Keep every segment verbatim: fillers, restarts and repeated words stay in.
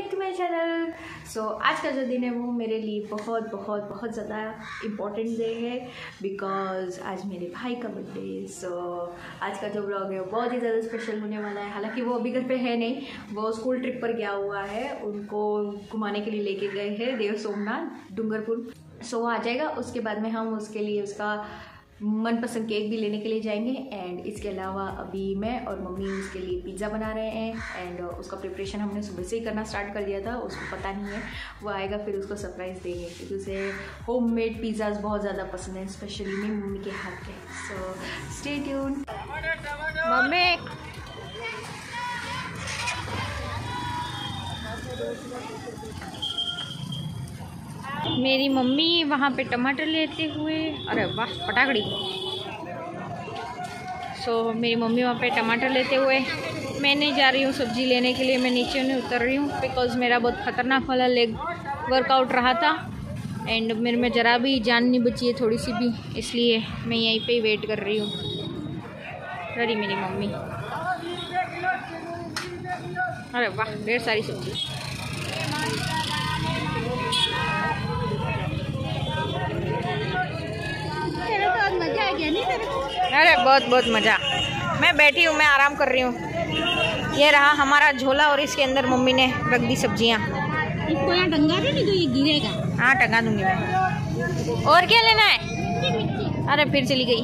Back to my channel. So आज का जो दिन है वो मेरे लिए बहुत बहुत बहुत ज़्यादा इम्पॉर्टेंट डे है बिकॉज आज मेरे भाई का बर्थडे है। सो आज का जो ब्लॉग है वो बहुत ही ज़्यादा स्पेशल होने वाला है। हालांकि वो अभी घर पे है नहीं, वो स्कूल ट्रिप पर गया हुआ है। उनको घुमाने के लिए लेके गए हैं देव सोमनाथ डूंगरपुर। सो so, वो आ जाएगा, उसके बाद में हम उसके लिए उसका मनपसंद केक भी लेने के लिए जाएंगे। एंड इसके अलावा अभी मैं और मम्मी उसके लिए पिज़्ज़ा बना रहे हैं एंड उसका प्रिपरेशन हमने सुबह से ही करना स्टार्ट कर दिया था। उसको पता नहीं है, वो आएगा फिर उसको सरप्राइज़ देंगे क्योंकि उसे होम मेड पिज़्ज़ाज बहुत ज़्यादा पसंद है, स्पेशली मेरी मम्मी के हाथ के। So stay tune. मेरी मम्मी वहाँ पे टमाटर लेते हुए, अरे वाह पटाखड़ी। सो so, मेरी मम्मी वहाँ पे टमाटर लेते हुए, मैं नहीं जा रही हूँ सब्जी लेने के लिए, मैं नीचे नहीं उतर रही हूँ बिकॉज मेरा बहुत ख़तरनाक वाला लेग वर्कआउट रहा था एंड मेरे में ज़रा भी जान नहीं बची है थोड़ी सी भी, इसलिए मैं यहीं पे ही वेट कर रही हूँ। अरे मेरी मम्मी, अरे वाह ढेर सारी सब्जी। अरे बहुत बहुत मज़ा। मैं बैठी हूँ, मैं आराम कर रही हूँ। ये रहा हमारा झोला और इसके अंदर मम्मी ने रख दी सब्जियाँ। इसको यहाँ टंगा दे नहीं तो ये गिरेगा। हाँ टंगा दूंगी मैं। और क्या लेना है? अरे फिर चली गई।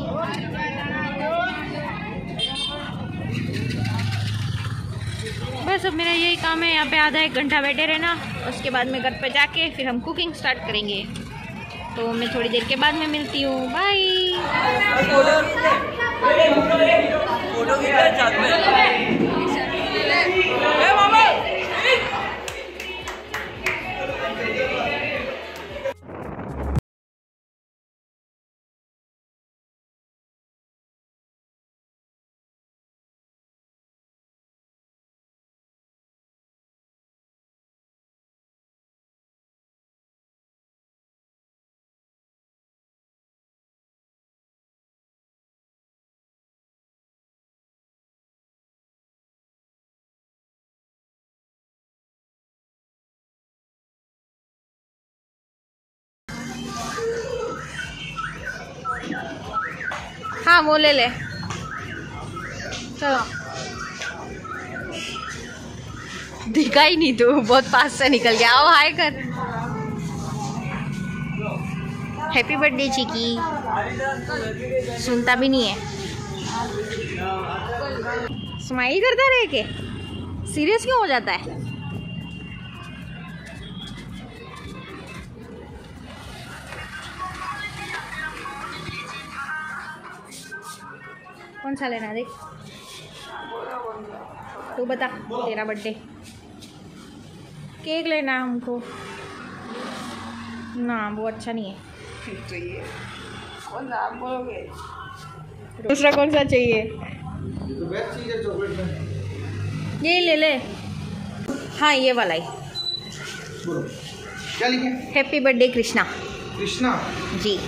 बस अब मेरा यही काम है, यहाँ पे आधा एक घंटा बैठे रहना, उसके बाद में घर पे जाके फिर हम कुकिंग स्टार्ट करेंगे। तो मैं थोड़ी देर के बाद में मिलती हूँ, बाय। हाँ वो ले ले, चलो। दिखा ही नहीं तू, बहुत पास से निकल गया। आओ हाय कर। Happy birthday Chiki. सुनता भी नहीं है, स्माइल करता रहे के सीरियस क्यों हो जाता है? कौन सा लेना? देख तू बता, तेरा बर्थडे केक लेना है हमको ना, वो अच्छा नहीं है। तो ये कौन सा आप बोलोगे? दूसरा कौन सा चाहिए? ये तो बेस्ट चीज़ है चॉकलेट में, यही ले ले। हाँ ये वाला ही। Happy birthday Krishna. Krishna ji.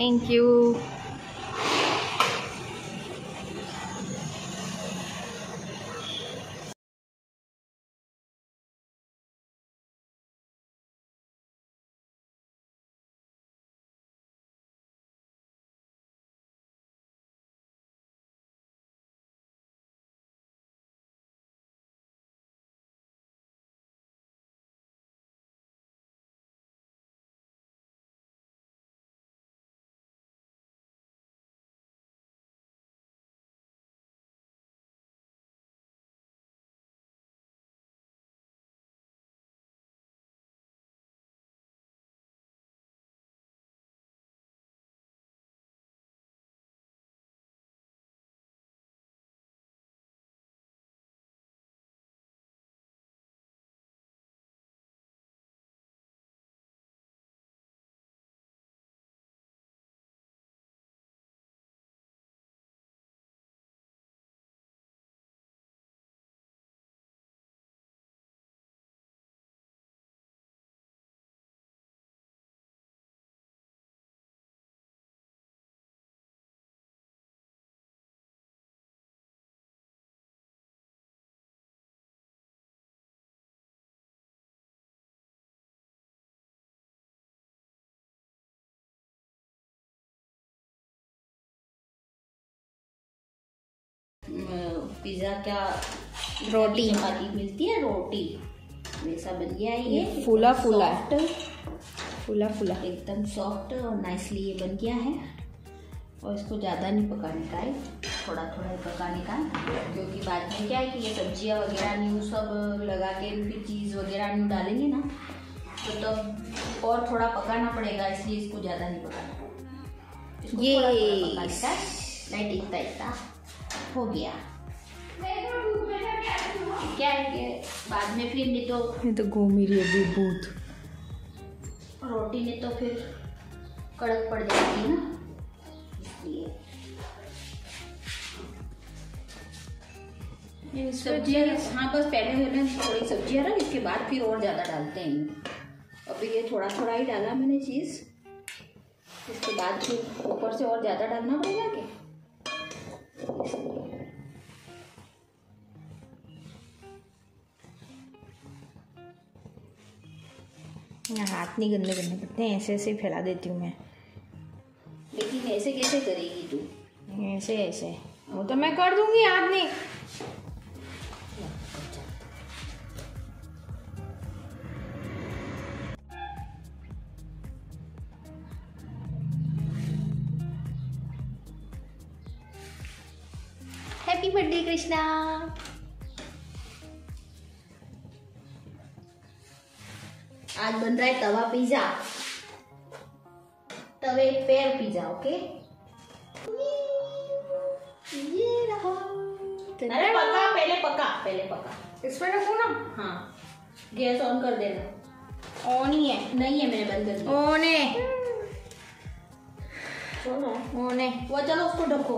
Thank you. Pizza क्या रोटी हमारी मिलती है, रोटी वैसा बन गया ये, फूला फूला फूला फूला एकदम सॉफ्ट और नाइसली ये बन गया है। और इसको ज़्यादा नहीं पकाने का है, थोड़ा थोड़ा ही पकाने का है, क्योंकि बाद में क्या है कि ये सब्जियाँ वगैरह न्यू सब लगा के इनकी चीज़ वगैरह न्यू डालेंगे ना तो तब तो और थोड़ा पकाना पड़ेगा, इसलिए इसको ज़्यादा नहीं पकाना, ये नहीं टिकता इतना हो गया क्या है बाद में फिर नहीं तो तो घूम ही रही है भूत, रोटी ने तो फिर कड़क पड़ जाती है ना इसलिए सब्जियाँ। हाँ बस पहले मैंने थोड़ी सब्जियाँ रख इसके बाद फिर और ज़्यादा डालते हैं, अभी ये थोड़ा थोड़ा ही डाला मैंने चीज़, इसके बाद फिर ऊपर से और ज़्यादा डालना पड़ेगा क्या, हाथ नहीं गंदे करने पड़ते हैं, ऐसे ऐसे फैला देती हूँ मैं। लेकिन ऐसे कैसे करेगी तू, ऐसे ऐसे वो तो मैं कर दूंगी, हाथ नहीं हैप्पी बर्थडे कृष्णा। आज बन रहा है तवा पिज्जा, तवे पैर पिज्जा। ओके ये रहा, अरे पका पहले पका पहले पका इसमें रखो ना। हाँ गैस ऑन कर देना, ऑन ही है, नहीं है मैंने बंद कर दिया, ऑन है ऑन है वो। चलो उसको ढको,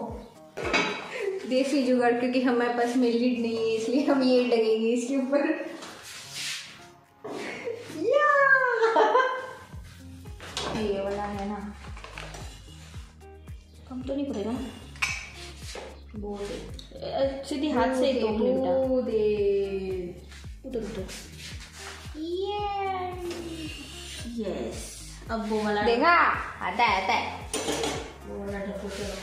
देसी जुगाड़ क्योंकि हमारे पास में लीड नहीं है इसलिए हम ये डलेंगे इसके ऊपर। ये वाला है ना कम तो नहीं पड़ेगा, बोल सीधी हाथ से दो मिनट दे उधर उधर, ये यस अब वो वाला देखा आता है आता है वो वाला ढको, चलो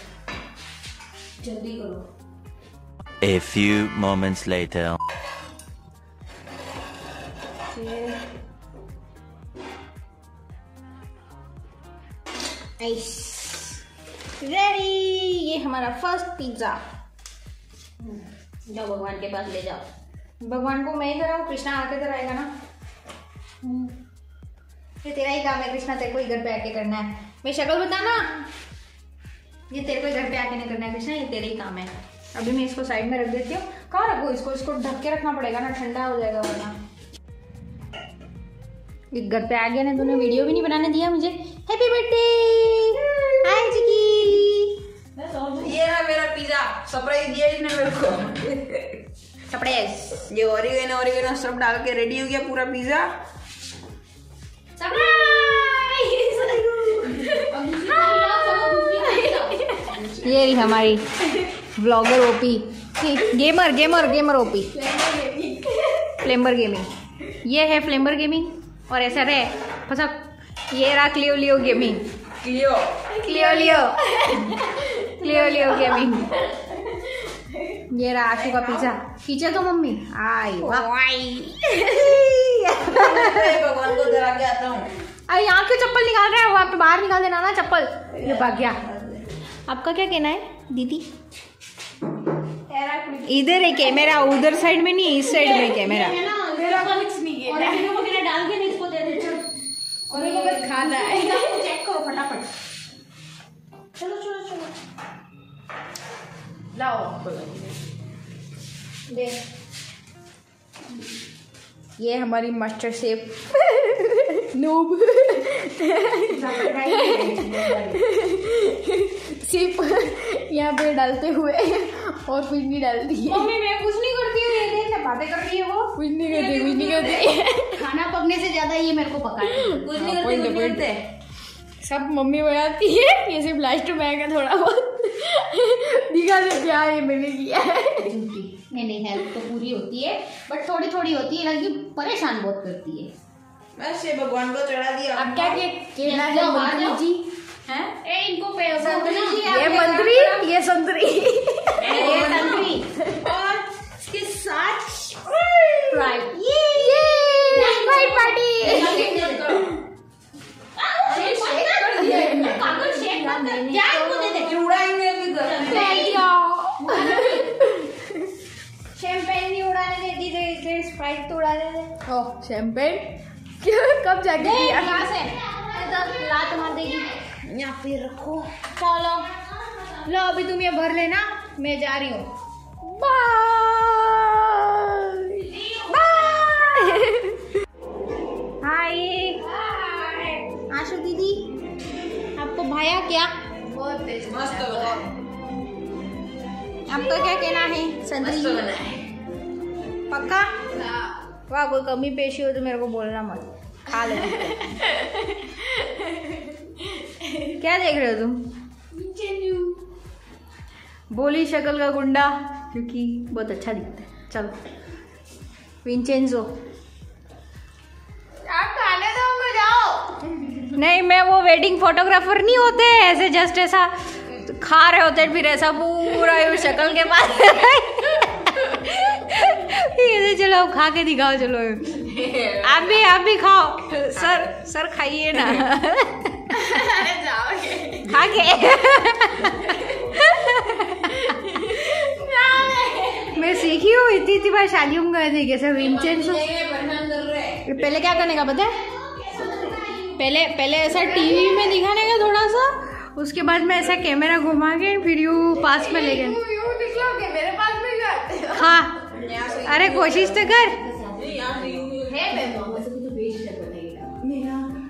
जल्दी करो। A few moments later ready, ये हमारा फर्स्ट पिज्जा। जाओ भगवान के पास ले जाओ, भगवान को मैं इधर आऊँ, कृष्णा आके इधर आएगा ना, ये तेरा ही काम है कृष्णा, तेरे को घर पे आके करना है। मेरी शक्ल बताना, ये तेरे को घर पे आके नहीं करना है कृष्णा, ये तेरा ही काम है। अभी मैं इसको साइड में रख देती हूँ, कहाँ रखो इसको, इसको ढक के रखना पड़ेगा ना, ठंडा हो जाएगा वरना। घर पे आ गया ना, तूने वीडियो भी नहीं बनाने दिया मुझे। हैप्पी बर्थडे हाय चिकी, ये रहा मेरा पिज्जा, सरप्राइज दिया इसने मेरे को सरप्राइज। ये ओरिगेनो ओरिगेनो सब डाल के रेडी हो गया पूरा पिज्जा, सरप्राइज। ये रही हमारी vlogger OP, gamer gamer gamer OP, Flamber gaming, ये है फ्लेम्बर गेमिंग। और ऐसा रहे फसक, ये रहा Cleo Leo gaming, Cleo Cleo Leo Cleo Leo gaming. ये रहा आशू का पिज्जा, खींचे तो मम्मी आई भगवान को डरा के आता हूँ। अरे यहाँ क्यों चप्पल निकाल रहा है, वहाँ पे बाहर निकाल देना ना चप्पल, ये भाग गया। आपका क्या कहना है दीदी, इधर है कैमरा, उधर साइड में नहीं, इस साइड में कैमरा। और ये बस खाना है, चेक करो फटाफट, चलो चलो चलो लाओ दे। ये हमारी मास्टर शेफ नूब सिर्फ यहाँ पे डालते हुए और कुछ नहीं डालती है। मम्मी मैं कुछ नहीं करती हूँ, ये देख बातें कर रही है वो, कुछ नहीं करती कुछ नहीं करती, खाना पकने से ज्यादा ये मेरे को पकाना है, कुछ नहीं करते कुछ नहीं करते, सब मम्मी बनाती है, ये सिर्फ लास्ट में आएगा थोड़ा बहुत दिखा दे क्या ये मैंने किया है। मैंने हेल्प तो पूरी होती है बट थोड़ी थोड़ी होती है, लड़की परेशान बहुत करती है, बस ये भगवान को चढ़ा दिया। अब क्या कहना है मंत्री जी, हैं ए इनको पैसा, ये मंत्री ये संतरी ये संतरी और प्राइड ये प्राइड पार्टी क्या उड़ाएंगे शैंपेन नहीं उड़ाने देती थे, स्प्राइट तो उड़ाने दे। ओह शैंपेन कब जाके यहाँ से लात मार देगी या फिर रखो। चलो लो अभी तुम ये भर लेना, मैं जा रही हूँ। Bye bye. हाय आशु दीदी आपको भाया क्या? बहुत मस्त बना। आपका क्या कहना है? संतरी बना है पक्का? वाह कोई कमी पेशी हो तो मेरे को बोलना मत, खा ले। क्या देख रहे हो तुम? बोली शक्ल का गुंडा क्योंकि बहुत अच्छा दिखता है। चलो विंचेंजो नहीं, मैं वो वेडिंग फोटोग्राफर नहीं होते ऐसे जस्ट ऐसा खा रहे होते फिर ऐसा पूरा शक्ल के पास ऐसे चलो खा के दिखाओ। चलो आप भी आप भी खाओ। सर सर खाइए ना खा के मैं सीखी हूँ इतनी इतनी बार शादी में कैसे विंचेंजो। पहले क्या करने का पता है? पहले पहले ऐसा टीवी में दिखाने का थोड़ा सा, उसके बाद में ऐसा कैमरा घुमा के फिर यू पास में ले गए। हाँ अरे कोशिश तो कर।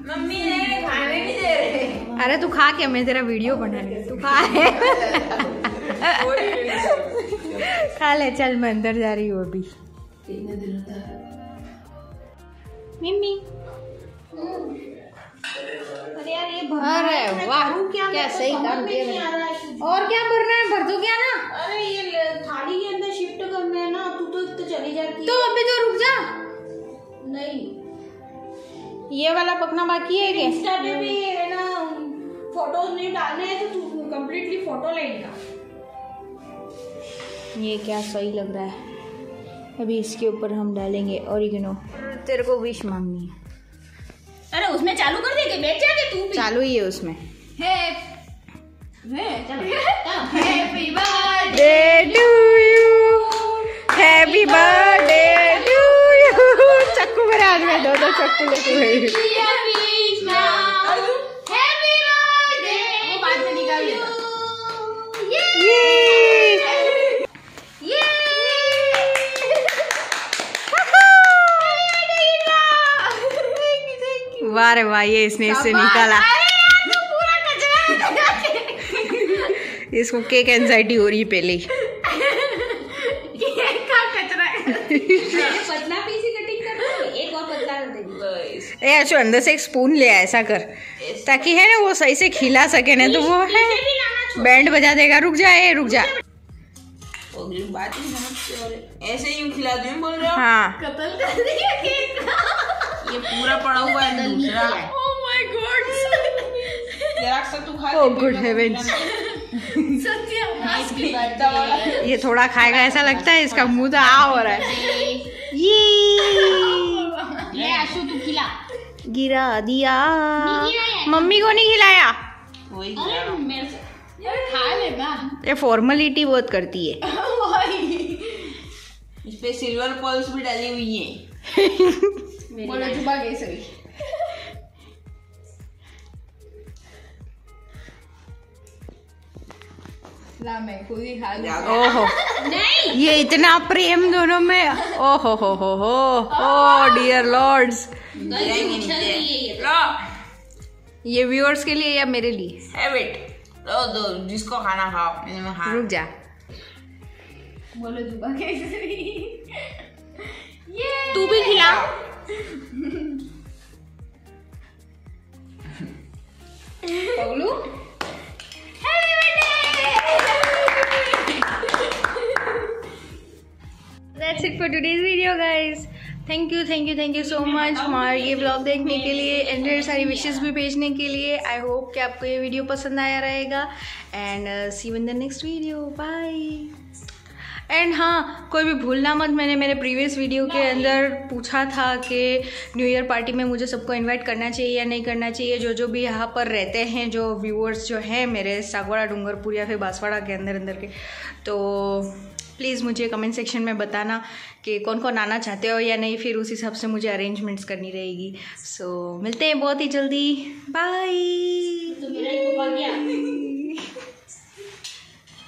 मम्मी ने खाने भी दे रहे। अरे तू खा के मैं तेरा वीडियो बना रही हूँ, तू खा खा ले। चल मैं अंदर जा रही हूँ अभी। मम्मी अरे यार ये भर रहा है। वाह क्या क्या सही काम किया। और क्या भरना है? भर दो क्या ना। अरे ये थाली के अंदर शिफ्ट करना है ना। तू तो तो चली जाती तो अभी तो रुक जा। नहीं ये वाला पकना बाकी है। इंस्टा पे भी है ना फोटोज नहीं डालने हैं तो तू कंप्लीटली फोटो लेगा। ये क्या सही लग रहा है। अभी इसके ऊपर हम डालेंगे ओरिगैनो। तेरे को विश मांगनी है। अरे उसमें चालू कर देंगे, बैठ जाएगी तू भी। चालू ही है उसमें। Happy birthday to you, happy birthday to you. चक्कू मेरे हाथ में, दो दो चक्कू लेके वाह वाह ये इसने इससे निकाला। तो पूरा कचरा इसको केक एंजाइटी हो रही पहले ही। पतला पीस ही कटिंग कर दो, एक और पतला कर देंगे। ए अच्छा अंदर से एक स्पून ले आया ऐसा कर ताकि है ना वो सही से खिला सके ना तो वो है बैंड बजा देगा। रुक जा ए रुक जा। बात ही ऐसे ही खिला दूं बोल रहे हो? हाँ कत्ल कर दिया केक का। ये पूरा पड़ा हुआ है। ओह माय गॉड ये थोड़ा खाएगा ऐसा लगता है। इसका मुंह तो आ हो रहा है। ये ये आशु तू खिला। गिरा दिया। मम्मी को नहीं खिलाया। ये फॉर्मेलिटी बहुत करती है। इस पे सिल्वर पॉल्स भी डाली हुई है। बोलो चुपा गई सही। ला मैं खुद ही खा लूं। ओहो नहीं ये इतना प्रेम दोनों में। ओहो हो हो हो ओ डियर लॉर्ड्स। ये व्यूअर्स के लिए या मेरे लिए? हैव इट लो दो जिसको खाना खाओ। रुक जा बोलो चुपा गई सही। तू भी खिला। That's it for today's video guys. Thank you thank you thank you so much हमारा ये ब्लॉग देखने के लिए एंड ढेर सारी विशेज़ भी भेजने के लिए। आई होप कि आपको ये वीडियो पसंद आया रहेगा and see you in the next video. Bye. And हाँ, कोई भी भूलना मत, मैंने मेरे प्रीवियस वीडियो के अंदर पूछा था कि न्यू ईयर पार्टी में मुझे सबको इन्वाइट करना चाहिए या नहीं करना चाहिए। जो जो भी यहाँ पर रहते हैं, जो व्यूअर्स जो हैं मेरे सागवाड़ा, डूंगरपुर या फिर बांसवाड़ा के अंदर अंदर के, तो प्लीज़ मुझे कमेंट सेक्शन में बताना कि कौन कौन आना चाहते हो या नहीं, फिर उस हिसाब से मुझे अरेंजमेंट्स करनी रहेगी। सो so, मिलते हैं बहुत ही जल्दी, बाय।